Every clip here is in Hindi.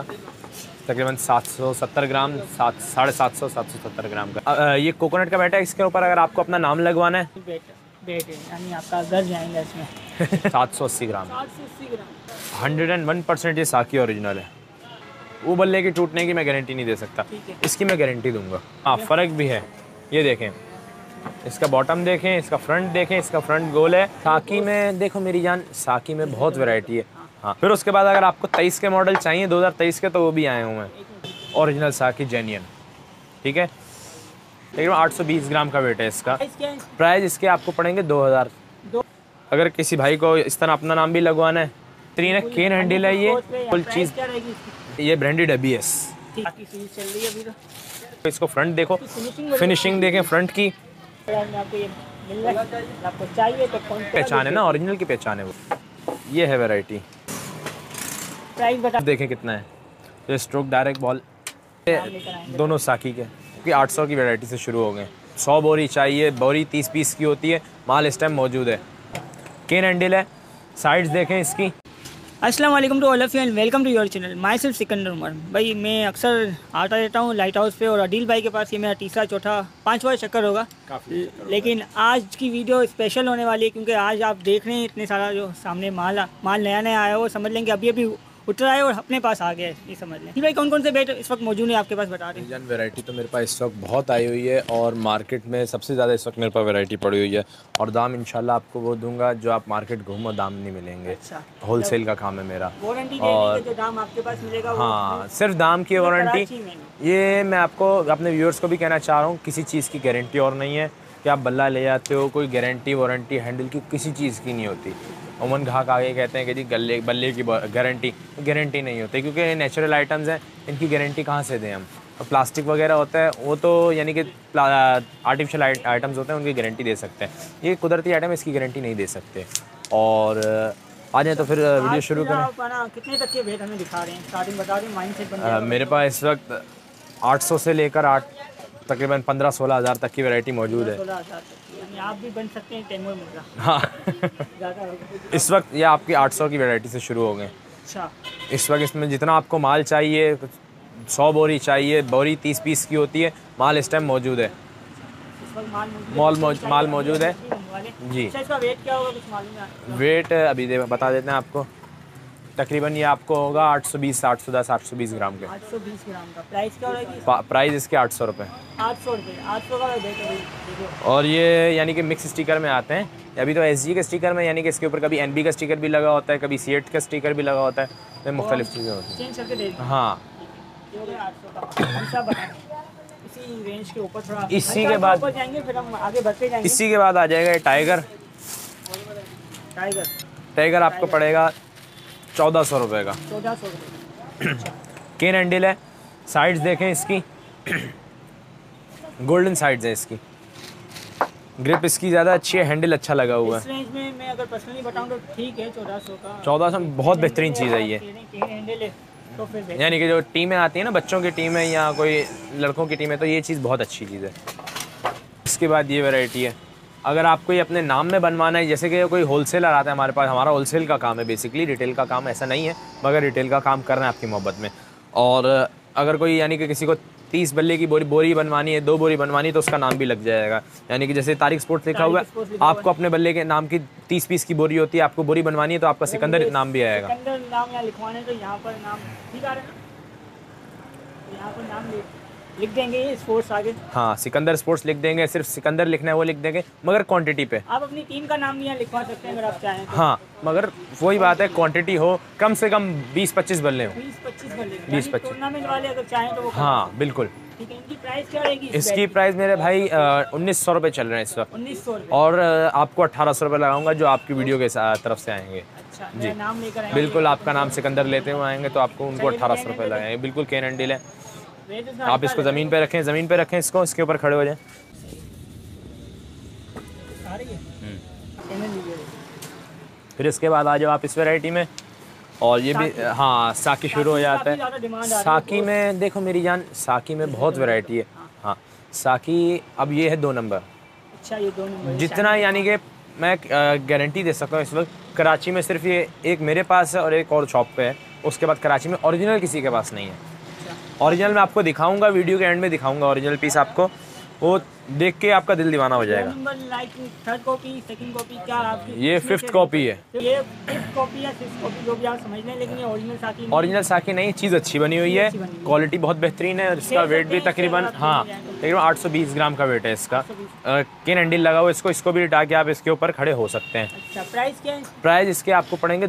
तकरीबन 770 ग्राम 770 ग्राम का ये कोकोनट का बैटा है। इसके ऊपर अगर आपको अपना नाम लगवाना है यानी आपका घर जाएगा इसमें 780 ग्राम 101% ये साकी ओरिजिनल है। वो बल्ले की टूटने की मैं गारंटी नहीं दे सकता, इसकी मैं गारंटी दूंगा। हाँ फ़र्क भी है, ये देखें इसका बॉटम देखें, इसका फ्रंट देखें, इसका फ्रंट गोल है। साकी में देखो मेरी जान, साकी में बहुत वैरायटी है। हाँ फिर उसके बाद अगर आपको 23 के मॉडल चाहिए 2023 के तो वो भी आए हुए हैं ओरिजिनल साकी जेन्युइन। ठीक है तकरीबन 820 ग्राम का वेट है इसका। प्राइस इसके आपको पड़ेंगे 2000। अगर किसी भाई को इस तरह अपना नाम भी लगवाना है। तीन केन हैंडल है ये फुल चीज़, ये ब्रांडेड है BS। इसको फ्रंट देखो, फिनिशिंग देखें फ्रंट की, पहचान है ना ओरिजिनल की पहचान है वो। ये है वैरायटी। प्राइस देखें कितना है, ये स्ट्रोक डायरेक्ट बॉल दोनों साकी के कि 800 की वैरायटी से शुरू हो गए। 100 बोरी चाहिए, बोरी 30 पीस की होती है, माल इस टाइम मौजूद है। केन हैंडल है, साइड्स देखें इसकी। अस्सलाम वालेकुम to all of you and welcome to your channel. Myself Sikandar Umar. भाई मैं अक्सर आता रहता हूँ लाइट हाउस पे और अडील भाई के पास। ये मेरा तीसरा चौथा पांचवा चक्कर होगा, लेकिन आज की वीडियो स्पेशल होने वाली है क्योंकि आज आप देख रहे हैं इतने सारा जो सामने माल नया नया आया हो, समझ लेंगे अभी अभी उतर आए और अपने पास आ गया है, ये समझ लें। भाई कौन कौन से बैट इस वक्त मौजूद है आपके पास बता रहे हैं? जान वैरायटी तो मेरे पास इस वक्त बहुत आई हुई है और मार्केट में सबसे ज़्यादा इस वक्त मेरे पास वैरायटी पड़ी हुई है। और दाम इंशाल्लाह आपको वो दूंगा जो आप मार्केट घूमो दाम नहीं मिलेंगे। अच्छा। होलसेल का काम है मेरा। वारंटी जो दाम आपके पास मिलेगा? हाँ सिर्फ दाम की वारंटी। ये मैं आपको अपने व्यूअर्स को भी कहना चाह रहा हूँ, किसी चीज़ की गारंटी और नहीं है कि आप बल्ला ले जाते हो, कोई गारंटी वारंटी हैंडल की किसी चीज़ की नहीं होती। उमन घाक आगे कहते हैं कि जी गले बल्ले की गारंटी नहीं होती क्योंकि नेचुरल आइटम्स हैं, इनकी गारंटी कहाँ से दें हम। और प्लास्टिक वगैरह होता है वो तो यानी कि आर्टिफिशियल आइटम्स होते हैं, उनकी गारंटी दे सकते हैं। ये कुदरती आइटम इसकी गारंटी नहीं दे सकते। और आ जाए तो फिर वीडियो शुरू करें। कितने तक के रेट हमें दिखा रहे हैं, स्टार्टिंग बता दें माइंडसेट। मेरे पास इस वक्त 800 से लेकर तकरीबन 15-16 हज़ार तक की वैरायटी मौजूद है। आप भी बन सकते हैं टेमो मुद्रा। हाँ इस वक्त ये आपकी 800 की वैरायटी से शुरू हो गए। अच्छा। इस वक्त इसमें जितना आपको माल चाहिए, 100 बोरी चाहिए, बोरी 30 पीस की होती है, माल इस टाइम मौजूद है। माल मौजूद है जी। इसका वेट क्या होगा कुछ मालूम है? वेट अभी बता देते हैं आपको। तकरीबन ये आपको होगा 820 810 820 ग्राम के। 820 ग्राम का प्राइस क्या होगा? प्राइस इसके 800 रुपये। 800 का देखो। और ये यानी कि मिक्स स्टिकर में आते हैं। अभी तो एसजी के स्टिकर में यानी कि इसके ऊपर कभी एनबी का स्टिकर भी लगा होता है, कभी सीएट का स्टिकर भी लगा होता है, तो मुख्तलिफ चीज़ें होती हैं। हाँ इसी रेंज के ऊपर थोड़ा इसी के बाद फिर हम आगे बढ़ते जाएंगे। इसी के बाद आ जाएगा टाइगर आपको पड़ेगा 1400 रुपये का। 1400 रुपये। केन हैंडल है, साइड्स देखें इसकी, गोल्डन साइड्स है इसकी, ग्रिप इसकी ज़्यादा अच्छी है, हैंडल अच्छा लगा हुआ है। इस रेंज में मैं अगर पर्सनली बताऊं तो ठीक है 1400 का। 1400 बहुत बेहतरीन चीज़ है ये। केन हैंडल है तो फिर यानी कि जो टीमें आती हैं ना, बच्चों की टीम है या कोई लड़कों की टीम है, तो ये चीज़ बहुत अच्छी चीज़ है। इसके बाद ये वैरायटी है, अगर आपको ये अपने नाम में बनवाना है, जैसे कि कोई होलसेलर आता है हमारे पास, हमारा होलसेल का काम है बेसिकली, रिटेल का काम ऐसा नहीं है, मगर रिटेल का काम करना है आपकी मोहब्बत में। और अगर कोई यानी कि किसी को 30 बल्ले की बोरी बनवानी है, 2 बोरी बनवानी है, तो उसका नाम भी लग जाएगा। यानी कि जैसे तारिक स्पोर्ट्स लिखा हुआ है, आपको अपने बल्ले के नाम की 30 पीस की बोरी होती है, आपको बोरी बनवानी है तो आपका सिकंदर नाम भी आएगा। लिख देंगे स्पोर्ट्स आगे। हाँ सिकंदर स्पोर्ट्स लिख देंगे, सिर्फ सिकंदर लिखना है वो लिख देंगे, मगर क्वांटिटी पे। आप अपनी टीम का नाम यहाँ लिखवा सकते हैं अगर आप चाहें तो। हाँ मगर वही बात है, क्वांटिटी हो, कम से कम 20-25 बल्ले हो। 20-25 टूर्नामेंट वाले अगर चाहें तो वो। हाँ बिल्कुल। ठीक है, इनकी प्राइस क्या रहेगी? इसकी प्राइस मेरे भाई 1900 रुपये चल रहे हैं इस वक्त। 1900 और आपको 1800 रुपये लगाऊंगा जो आपकी वीडियो के तरफ से आएंगे। अच्छा जी नाम लेकर। बिल्कुल आपका नाम सिकंदर लेते हुए आएंगे तो आपको उनको 1800 रुपये लगाएंगे। बिल्कुल केन एंड डील है। आप इसको ज़मीन पे रखें इसको, इसके ऊपर खड़े हो जाएं। फिर इसके बाद आ जाओ आप इस वैरायटी में और ये भी। हाँ साकी शुरू हो जाता है। साकी में देखो मेरी जान, साकी में बहुत वैरायटी है। हाँ साकी अब ये है 2 नंबर। अच्छा ये 2 नंबर। जितना यानी कि मैं गारंटी दे सकता हूँ इस वक्त कराची में सिर्फ ये एक मेरे पास है और एक और शॉप पे है, उसके बाद कराची में। ओरिजिनल किसी के पास नहीं है, ओरिजिनल मैं आपको दिखाऊंगा, वीडियो के एंड में दिखाऊंगा ओरिजिनल पीस आपको, वो देख के आपका दिल दीवाना हो जाएगा। थर्ड कॉपी, सेकंड कॉपी, क्या आपकी ये फिफ्थ कॉपी है, ये फिफ्थ कॉपी है, सिक्स्थ कॉपी जो भी आप समझ लें, लेकिन ये ओरिजिनल साकी नहीं। ओरिजिनल साकी नहीं, चीज़ अच्छी बनी हुई है, क्वालिटी बहुत बेहतरीन है, इसका वेट भी तकरीबन, हाँ तकरीबन 820 ग्राम का वेट है इसका, केन हैंडल लगा हुआ इसको, इसको भी हटा के आप इसके ऊपर खड़े हो सकते हैं। प्राइस क्या है? प्राइस इसके आपको पड़ेंगे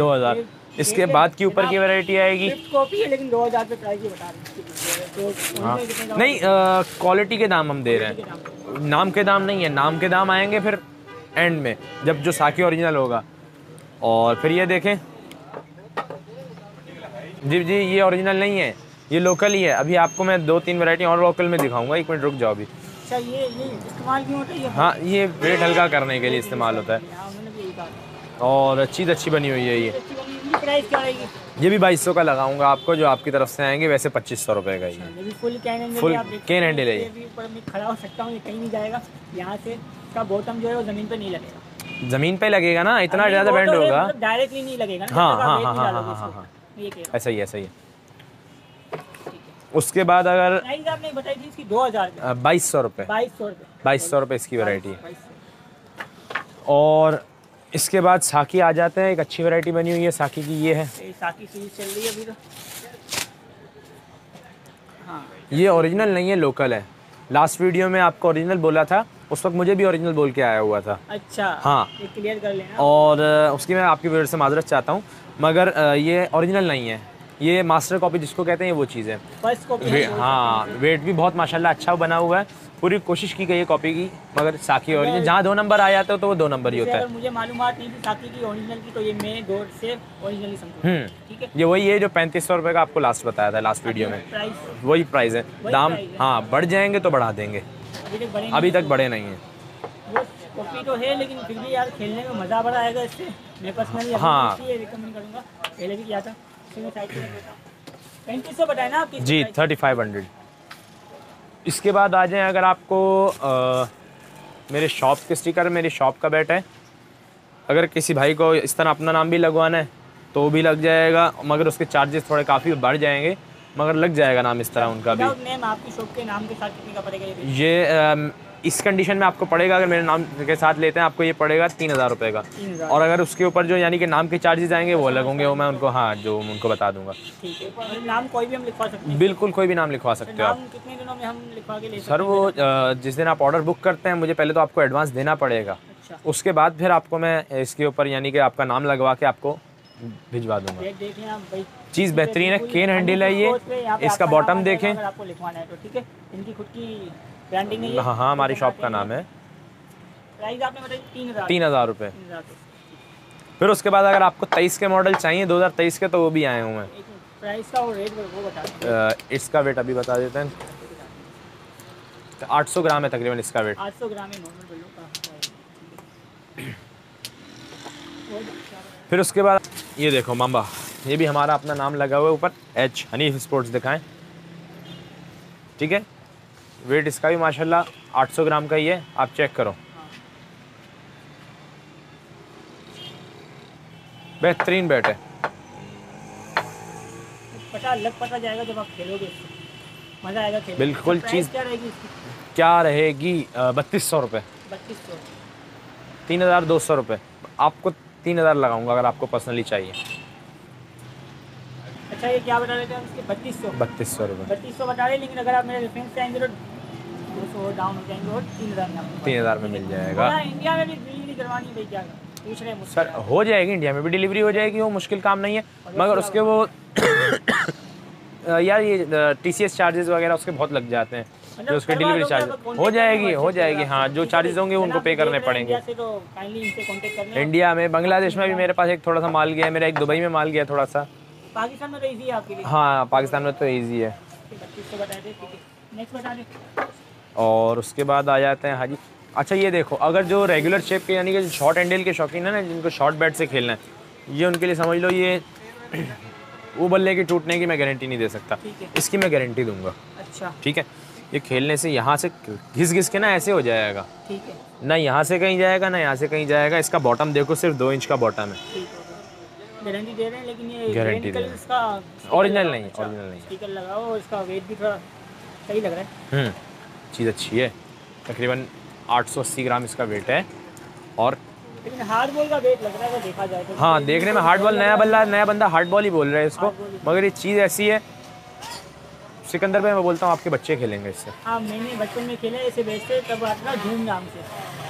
2000। इसके बाद की ऊपर की वैरायटी आएगी, कॉपी है लेकिन 2000 पे प्राइस ही बता रहे हैं। हाँ नहीं, क्वालिटी के दाम हम दे रहे हैं, नाम के दाम नहीं है, नाम के दाम आएंगे फिर एंड में जब जो साकी ओरिजिनल होगा। और फिर ये देखें जी जी, ये ओरिजिनल नहीं है, ये लोकल ही है। अभी आपको मैं 2-3 वैरायटी और लोकल में दिखाऊंगा, एक मिनट रुक जाओ अभी। अच्छा ये इस्तेमाल क्यों होता है? हाँ ये वेट हल्का करने के लिए इस्तेमाल होता है, और चीज़ अच्छी बनी हुई है। ये प्राइस क्या रहेगी? ये भी 2200 का लगाऊंगा आपको, जो आपकी तरफ से आएंगे, वैसे 2500 रुपये का ही है। ये भी फुल कैन हैंडल है, ये ऊपर मैं खड़ा हो सकता हूँ, ये कहीं नहीं जाएगा, यहाँ से इसका बॉटम जो है वो ज़मीन पे नहीं लगेगा। ज़मीन पे लगेगा ना, इतना ज़्यादा बैंड होगा, डायरेक्टली नहीं लगेगा। हाँ हाँ हाँ हाँ हाँ हाँ, ऐसा ही ऐसा ही। उसके बाद अगर आपने बताई थी इसकी 2000, 2200 रुपये इसकी वैरायटी है। और इसके बाद साकी आ जाते हैं, एक अच्छी वैरायटी बनी हुई है साकी की, ये है साकी सीरीज चल रही है अभी तो। हाँ ये ओरिजिनल नहीं है, लोकल है। लास्ट वीडियो में आपको ओरिजिनल बोला था, उस वक्त मुझे भी ओरिजिनल बोल के आया हुआ था। अच्छा हाँ, ये क्लियर कर लेना। और उसकी मैं आपकी व्यूअर से माजरत चाहता हूँ, मगर ये ओरिजिनल नहीं है, ये मास्टर कॉपी जिसको कहते हैं, वो चीज़ है फर्स्ट कॉपी। हाँ वेट भी बहुत माशाल्लाह अच्छा बना हुआ है, पूरी कोशिश की गई है कॉपी की, मगर साकी ओरिजिनल जहाँ 2 नंबर आ जाता है तो वो 2 नंबर ही होता है। मुझे मालूमात नहीं थी साकी की ओरिजिनल की, तो ये मैं दो से ओरिजिनल ही समझता हूँ, ठीक है। ये वही है जो 3500 रुपये का आपको लास्ट बताया था, लास्ट वीडियो में प्राइस वही प्राइस है, दाम हाँ बढ़ जाएंगे तो बढ़ा देंगे, अभी तक बढ़े नहीं है। कॉपी तो है लेकिन फिर भी यार खेलने में मज़ा बड़ा आएगा इससे, मैं पर्सनली हाँ रिकमेंड करूँगा, पहले भी किया था। 3500 बताए ना आपकी जी, 3500। इसके बाद आ जाएं, अगर आपको मेरे शॉप के स्टिकर, मेरी शॉप का बैट है, अगर किसी भाई को इस तरह अपना नाम भी लगवाना है तो वो भी लग जाएगा, मगर उसके चार्जेस थोड़े काफ़ी बढ़ जाएंगे, मगर लग जाएगा नाम इस तरह उनका भी। नेम आपकी शॉप के नाम के साथ कितने का पड़ेगा? ये इस कंडीशन में आपको पड़ेगा, अगर मेरे नाम के साथ लेते हैं आपको ये पड़ेगा 3000 रुपये का, और अगर उसके ऊपर जो यानी कि नाम के चार्जेस आएंगे वो अलग होंगे, वो मैं उनको हाँ जो उनको बता दूंगा, ठीक है। नाम कोई भी हम लिखवा सकते हैं? बिल्कुल कोई भी नाम लिखवा सकते हो आप। कितने दिनों में हम लिखवा के ले सकते हैं? सर वो जिस दिन आप ऑर्डर बुक करते हैं, मुझे पहले तो आपको एडवांस देना पड़ेगा, उसके बाद फिर आपको मैं इसके ऊपर यानी कि आपका नाम लगवा के आपको भिजवा दूंगा। चीज़ बेहतरीन है, केन हैंडल है ये, इसका बॉटम देखें। आपको लिखवाना है तो ठीक है, इनकी खुद की ब्रांडिंग है। हाँ हाँ हमारी शॉप का नाम है। प्राइस आपने बताया 3000 रुपये। फिर उसके बाद अगर आपको 23 के मॉडल चाहिए, 2023 के, तो वो भी आए हुए हैं। प्राइस का और रेट वो बता, इसका वेट अभी बता देते हैं, 800 ग्राम है तकरीबन इसका वेट, 800 ग्राम है नॉर्मल। फिर उसके बाद ये देखो मामा, ये भी हमारा अपना नाम लगा हुआ है ऊपर, एच हनीफ स्पोर्ट्स दिखाएं, ठीक है। वेट इसका भी माशाल्लाह 800 ग्राम का ही है, आप चेक करो। हाँ। बेहतरीन बैट है, पता लग पता जाएगा जब आप खेलोगे, मज़ा आएगा खेलने। बिल्कुल। चीज़ क्या रहेगी? 3200 रुपये। 3200, 3200 रुपये आपको, 3000 लगाऊंगा अगर आपको पर्सनली चाहिए। अच्छा ये क्या बता रहे थे हम इसके? 3200 रुपये। 3200 बता रहे, लेकिन अगर आप मेरे रेफरेंस से आएंगे तो 200 डाउन हो जाएंगे और 3000 में मिल जाएगा। इंडिया में भी डिलीवरी करवानी भाई, क्या पूछ रहे हैं सर? हो जाएगी, इंडिया में भी डिलीवरी हो जाएगी, वो मुश्किल काम नहीं है, मगर उसके वो यार ये TCS चार्जेस वगैरह उसके बहुत लग जाते हैं, जो उसके डिलीवरी चार्जेस। हो जाएगी हो जाएगी, हाँ जो चार्जेस होंगे उनको पे करने पड़ेंगे। इंडिया में, बांग्लादेश में भी मेरे पास एक थोड़ा सा माल गया है मेरा, एक दुबई में माल गया थोड़ा सा। पाकिस्तान में तो इजी है आपके लिए? हाँ पाकिस्तान में तो इजी है। और उसके बाद आ जाते हैं हाजी। अच्छा ये देखो, अगर जो रेगुलर शेप के यानी कि शॉर्ट हैंडल के शौकीन है ना, जिनको शॉर्ट बैट से खेलना है, ये उनके लिए समझ लो, ये वो बल्ले के टूटने की मैं गारंटी नहीं दे सकता, इसकी मैं गारंटी दूंगा। अच्छा ठीक है, ये खेलने से यहाँ से घिस के ना ऐसे हो जाएगा, ठीक है, ना यहाँ से कहीं जाएगा ना यहाँ से कहीं जाएगा। इसका बॉटम देखो, सिर्फ 2 इंच का बॉटम है, गारंटी दे रहे हैं, लेकिन ये गारंटी इसका ओरिजिनल नहीं है, ओरिजिनल नहीं है। स्टिकर लगाओ, इसका वेट भी थोड़ा सही लग रहा है, चीज़ अच्छी है। तकरीबन 880 ग्राम इसका वेट है और हार्ड बॉल का वेट लग रहा है, वो देखा जाए तो हाँ देखने में हार्ड बॉल, नया बल्ला नया बंदा हार्ड बॉल ही बोल रहा है इसको, मगर ये चीज़ ऐसी है सिकंदर भाई मैं बोलता हूँ आपके बच्चे खेलेंगे इससे। हाँ मैंने बचपन में खेला इसे बेचते, तब आता धूमधाम से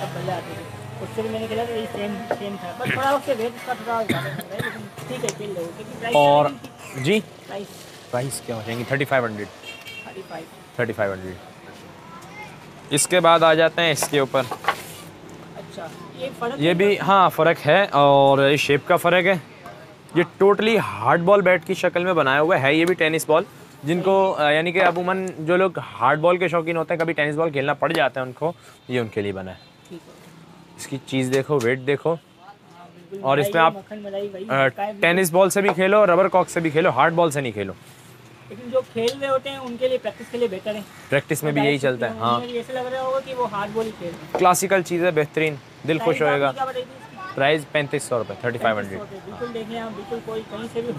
तब बल्ले आते थे, उससे भी मैंने खेला तो यही सेम था, बस थोड़ा उससे वेट का थोड़ा ज़्यादा लग रहा है, लेकिन ठीक है खेल लो। और जी प्राइस क्या हो जाएंगी 3500। इसके बाद आ जाते हैं इसके ऊपर, अच्छा ये भी हाँ फ़र्क है और ये शेप का फ़र्क है। ये टोटली हार्ड बॉल बैट की शक्ल में बनाया हुआ है, ये भी टेनिस बॉल, जिनको यानी कि अमूमन जो लोग हार्ड बॉल के शौकीन होते हैं कभी टेनिस बॉल खेलना पड़ जाता है उनको, ये उनके लिए बना है। इसकी चीज़ देखो, वेट देखो, और इसमें आप टेनिस बॉल से भी खेलो, रबर कॉक से भी खेलो, हार्ड बॉल से नहीं खेलो, लेकिन जो खेल रहे होते हैं उनके लिए प्रैक्टिस के लिए बेहतर है। प्रैक्टिस में भी यही चलता है हाँ, ऐसे लग रहा होगा कि वो हार्ड बॉल ही खेल रहे हैं। क्लासिकल चीज़ है, बेहतरीन, दिल खुश होएगा। प्राइस 3500 रुपये, 3500।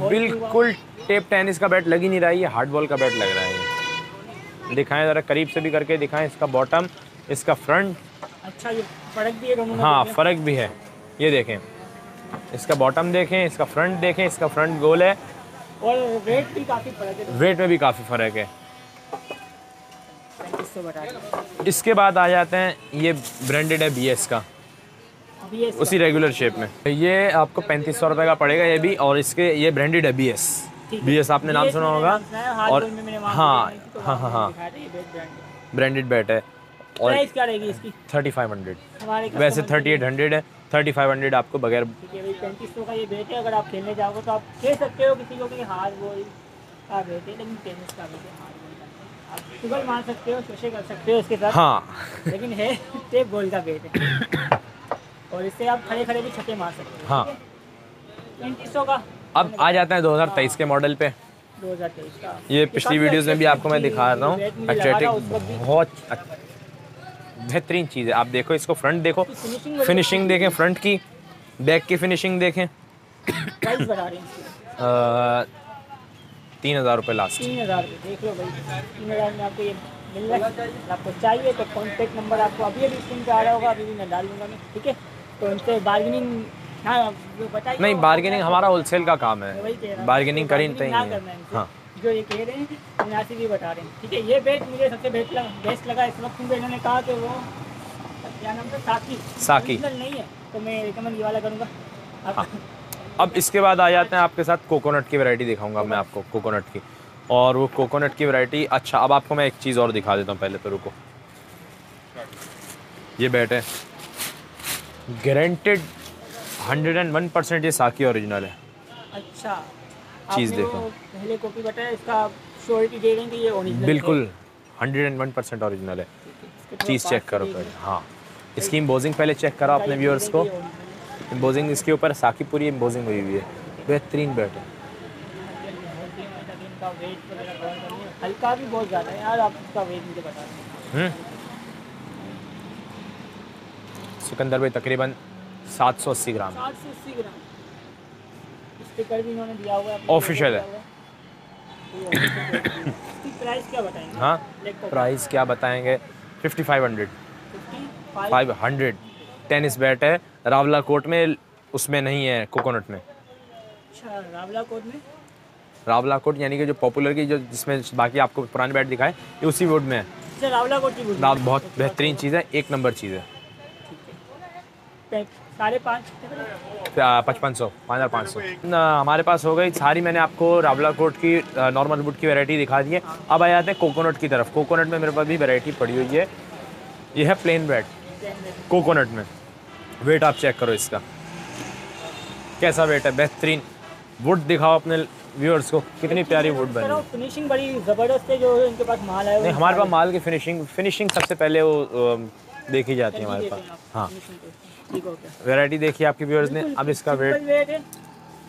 बिल्कुल टेप टेनिस का बैट लग ही नहीं रहा है, ये हार्ड बॉल का बैट लग रहा है। दिखाएं ज़रा करीब से भी करके दिखाएं, इसका बॉटम, इसका फ्रंट, अच्छा ये फर्क भी है, हाँ फ़र्क भी है। ये देखें इसका बॉटम देखें, इसका फ्रंट देखें, इसका फ्रंट गोल है और वेट भी काफ़ी फर्क है, वेट में भी काफ़ी फ़र्क है। इसके बाद आ जाते हैं, ये ब्रांडेड है बीएस का, उसी रेगुलर शेप में, ये आपको 3500 रुपये का पड़ेगा ये भी, और इसके ये ब्रांडेड है बीएस आपने नाम सुना होगा, और हाँ हाँ हाँ हाँ ब्रांडेड बैट है। और प्राइस क्या रहेगी इसकी 3500, वैसे 3800 है, 3500 आपको बगैर 3500 का ये बैट है। अगर आप खेलने जाओगे तो आप खेल सकते हो, किसी को कि हार्ड बॉल का बैट है, लेकिन टेनिस का बैट है, हार्ड बॉल का आप शुगर मार सकते हो, शोशे कर सकते हो इसके साथ हाँ, लेकिन है टेप बॉल का बैट है और इससे आप खड़े खड़े भी छक्के मार सकते हो हाँ। 3500 का अब आ जाता है 2023 के मॉडल पे, 2023 का ये पिछली वीडियोज़ में भी आपको मैं दिखा रहा हूँ, एथलेटिक बहुत बेहतरीन चीज़ है। आप देखो इसको फ्रंट देखो, फिनिशिंग देखें, फ्रंट की बैक की फिनिशिंग देखें। प्राइस बता रहे हैं 3000 रुपये लास्ट, 3000 रुपये देख लो भाई, 3000 में आपको ये मिल रहा है। आपको चाहिए तो कॉन्टैक्ट नंबर आपको अभी अभी स्क्रीन पे आ रहा होगा, अभी भी मैं डाल दूँगा मैं, ठीक है। तो उनसे बार्गेनिंग नहीं, बार्गेनिंग हमारा होलसेल का काम है, बार्गेनिंग कर ही नहीं हाँ, जो ये कह रहे हैं मुनासिब भी बता रहे हैं, ठीक है। ये बैट मुझे सबसे बेस्ट लगा इस वक्त, क्योंकि इन्होंने कहा कि वो क्या नाम था साकी नहीं है, तो मैं रिकमेंड ये वाला करूँगा हाँ। अब इसके बाद आ जाते हैं आपके साथ कोकोनट की वैरायटी दिखाऊंगा मैं आपको, कोकोनट की, और वो कोकोनट की वैरायटी अच्छा अब आपको मैं एक चीज़ और दिखा देता हूँ, पहले तो रुको। ये बैट है गारंटेड 101% ये साकी ओरिजिनल है, अच्छा चीज़ देखो, पहले कॉपी बताया इसका श्योरिटी दे रहे हैं कि ये ओरिजिनल बिल्कुल 101% ओरिजिनल है। चीज़ चेक करो पहले हाँ, इसकी इम्बोजिंग पहले चेक करो अपने व्यूअर्स को, इम्बोजिंग इसके ऊपर साकी पूरी इम्बोजिंग हुई हुई है, बेहतरीन बैट है। हल्का भी बहुत ज़्यादा है यार, आप इसका वेट मुझे बता दें सिकंदर भाई, तकरीबन 780 ग्राम, 780 ग्राम भी इन्होंने दिया हुआ है, ऑफिशियल है। प्राइस क्या बताएंगे हाँ, प्राइस क्या बताएंगे 5500। टेनिस बैट है, रावलाकोट में, उसमें नहीं है कोकोनट में, अच्छा रावलाकोट में, रावलाकोट यानी कि जो पॉपुलर की जो जिसमें बाकी आपको पुराने बैट दिखाए ये उसी वुड में है, अच्छा रावलाकोट की वुड, बहुत बेहतरीन चीज़ है, एक नंबर चीज़ है। 5500 हमारे पास हो गई सारी, मैंने आपको रावलाकोट की नॉर्मल वुड की वैरायटी दिखा दी है। अब आ जाते हैं कोकोनट की तरफ, कोकोनट में मेरे पास भी वैरायटी पड़ी हुई है, ये है प्लेन बैट कोकोनट में, वेट आप चेक करो इसका कैसा वेट है, बेहतरीन वुड दिखाओ अपने व्यूअर्स को, कितनी प्यारी वुड बनी है, फिनिशिंग बड़ी ज़बरदस्त है, जो इनके पास माल है नहीं, हमारे पास माल की फिनिशिंग सबसे पहले वो देखी जाती है हमारे पास हाँ। वैरायटी देखिए आपके व्यूअर्स ने, अब इसका वेट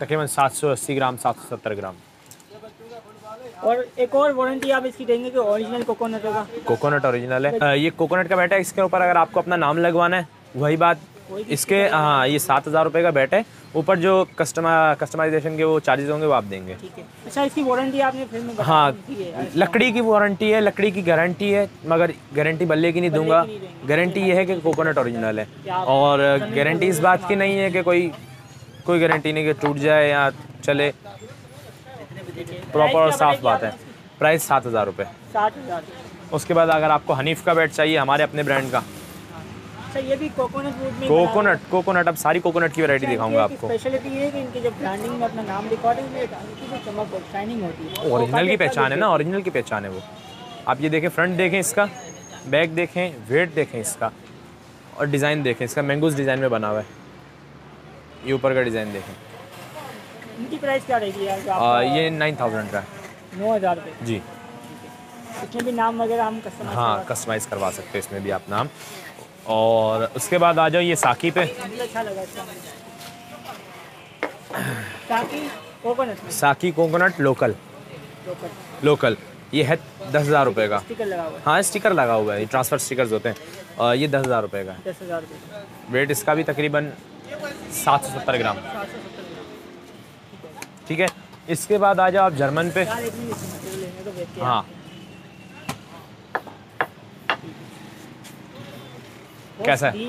तकरीबन 780 ग्राम 770 ग्राम और एक और वारंटी आप इसकी देंगे कि ओरिजिनल कोकोनट होगा, कोकोनट ओरिजिनल है। ये कोकोनट का बैट है, इसके ऊपर अगर आपको अपना नाम लगवाना है वही बात, इसके हाँ ये 7,000 रुपये का बैट है। ऊपर जो कस्टमाइजेशन के वो चार्जेस होंगे वो आप देंगे। ठीक है। अच्छा इसकी वारंटी आपने फिल्म में हाँ लकड़ी की वारंटी है, लकड़ी की गारंटी है, मगर गारंटी बल्ले की नहीं दूंगा। गारंटी ये है कि कोकोनट ओरिजिनल है और गारंटी इस बात की नहीं है कि कोई गारंटी नहीं कि टूट जाए या चले, प्रॉपर और साफ बात है। प्राइस 7,000 रुपये। 7,000। उसके बाद अगर आपको हनीफ का बैट चाहिए हमारे अपने ब्रांड का, अच्छा ये भी कोकोनट अब सारी कोकोनट की वैरायटी दिखाऊंगा आपको। स्पेशलिटी ये है कि इनके जो ब्रांडिंग में अपना नाम लिखा होता है उनमें इनकी जो चमक और शाइनिंग होती है, ओरिजिनल की पहचान है ना, ओरिजिनल की पहचान है वो। आप ये देखें, फ्रंट देखें इसका, बैक देखें, वेट देखें इसका और डिज़ाइन देखें इसका, मैंगोज डिज़ाइन में बना हुआ है। ये ऊपर का डिज़ाइन देखें। इनकी प्राइस क्या रहेगी? ये 9,000 का, 9,000 जी। इसमें भी नाम वगैरह हम कस्टमाइज हाँ कस्टमाइज़ करवा सकते हैं, इसमें भी आप नाम। और उसके बाद आ जाओ ये साकी पे। अच्छा लगा साकी कोकोनट लोकल। ये है 10,000 रुपये का हाँ, स्टिकर लगा हुआ है, ट्रांसफर स्टिकर्स होते हैं। और ये 10,000 रुपये का, 10,000 रुपये। वेट इसका भी तकरीबन 770 ग्राम। ठीक है। इसके बाद आ जाओ आप जर्मन पे हाँ। कैसा है?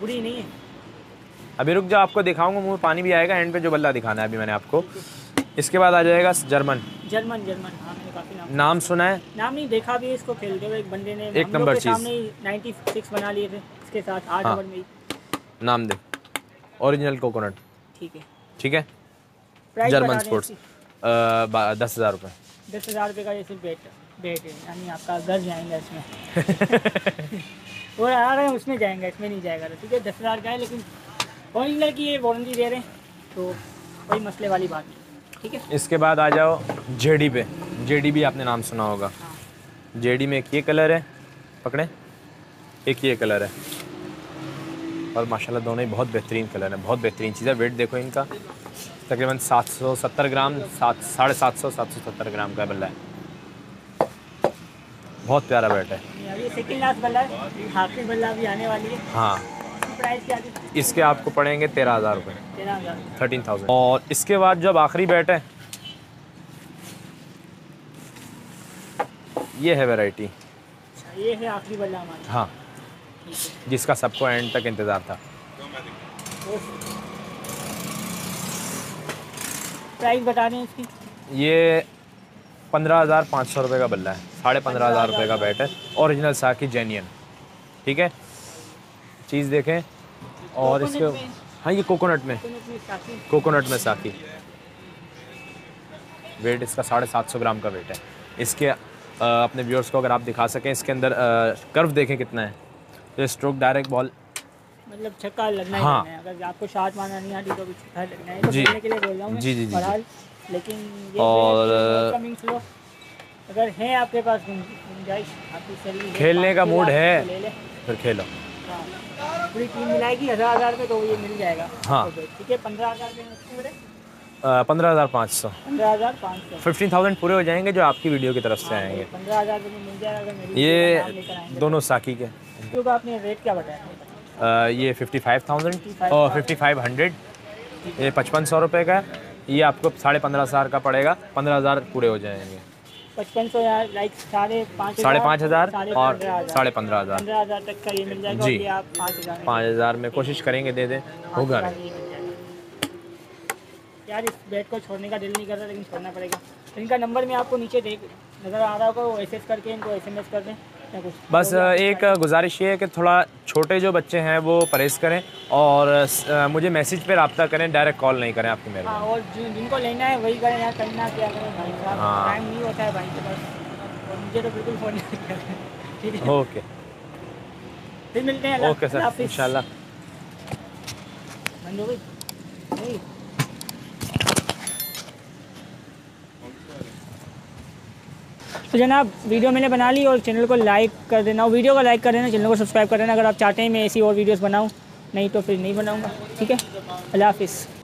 बुरी नहीं है। अभी रुक जाओ, आपको दिखाऊंगा, मुंह में पानी भी आएगा एंड पे जो बल्ला दिखाना है अभी मैंने आपको। इसके बाद आ जाएगा जर्मन। जर्मन हाँ मैंने काफी नाम सुना है, नाम नहीं देखा भी इसको खेलते हुए। एक बंदे ने एक नंबर चीज 96 बना लिए थे इसके साथ 8 ओवर में। नाम दे ओरिजिनल कोकोनट। ठीक है, ठीक है। जर्मन स्पोर्ट्स 10,000 रुपये। 10,000 रुपये का जैसे बेट है, यानी आपका घर जाएंगा इसमें और आ रहे हैं उसमें जाएंगे, इसमें नहीं जाएगा। ठीक है, 10,000 का है लेकिन ओरिजिनल की ये वारंटी दे रहे हैं तो कोई मसले वाली बात नहीं। ठीक है। इसके बाद आ जाओ जेडी पे। जेडी भी आपने नाम सुना होगा हाँ। जेडी में एक ये कलर है, पकड़े, एक ये कलर है और माशाल्लाह दोनों ही बहुत बेहतरीन कलर है, बहुत बेहतरीन चीज़ है। वेट देखो इनका, तकरीबन 770 ग्राम, 770 ग्राम का बल्ला है। बहुत प्यारा बैट है। ये सेकंड लास्ट बल्ला है, हाफिज बल्ला भी आने वाली है हाँ। प्राइस क्या है? इसके आपको पड़ेंगे 13,000 रुपये, 13,000। और इसके बाद जब आखिरी बैट है, ये है वैरायटी, ये है आखिरी बल्ला हमारा हाँ, जिसका सबको एंड तक इंतज़ार था। प्राइस बता दें इसकी। ये 15,500 रुपये का बल्ला है, 15,500 रुपये का बैट है, ओरिजिनल साकी जेन्युइन। ठीक है, चीज़ देखें। और इसके हाँ ये कोकोनट में साकी। वेट इसका 750 ग्राम का वेट है। इसके अपने व्यूअर्स को अगर आप दिखा सकें, इसके अंदर कर्व देखें कितना है, तो स्ट्रोक डायरेक्ट बॉल मतलब छक्का लगना हाँ। ही अगर आपको शॉट मारना नहीं आती तो छक्का लगना है, तो खेलने के लिए बोल रहा हूँ मैं। लेकिन और अगर है आपके पास गुंजाइश, आपकी खेलने का मूड है ले ले। फिर खेलो हाँ। पूरी टीम मिलाएगी 1000 रुपये तो ये मिल जाएगा हाँ। ठीक है, 15,000 रुपये 15,500, 15,500, 15,000 पूरे हो जाएंगे जो आपकी वीडियो की तरफ से आएंगे। 15,000 रुपये मिल जाएगा। ये दोनों साकी के आपने रेट क्या बताया? ये 55,000 और 5500, ये 5500 रुपये का। ये आपको 15,500 का पड़ेगा, 15,000 पूरे हो जाएंगे। 5500 यार लाइक 5,500 और 15,500 तक का ये मिल जाएगा जी। आप 5,000 में कोशिश करेंगे दे दें, होगा यार। इस बैट को छोड़ने का दिल नहीं कर रहा लेकिन छोड़ना पड़ेगा। इनका नंबर में आपको नीचे देख नज़र आ रहा होगा, वो एसएस करके इनको एसएमएस कर दें। बस एक गुजारिश ये है कि थोड़ा छोटे जो बच्चे हैं वो परहेज़ करें और मुझे मैसेज पे रब्ता करें, डायरेक्ट कॉल नहीं करें आपकी मेरे हाँ। और जिनको लेना है वही करें, यहाँ करना क्या करें भाई साहब हाँ। टाइम नहीं होता है भाई के पास, मुझे तो बिल्कुल फ़ोन नहीं करें। ठीक है, ओके, फिर मिलते हैं। ओके सर, इंशाल्लाह। बंद हो गई तो जनाब वीडियो मैंने बना ली, और चैनल को लाइक कर देना, वीडियो को लाइक कर देना, चैनल को सब्सक्राइब कर देना अगर आप चाहते हैं मैं ऐसी और वीडियोस बनाऊं, नहीं तो फिर नहीं बनाऊंगा। ठीक है, अल्लाह हाफिज़।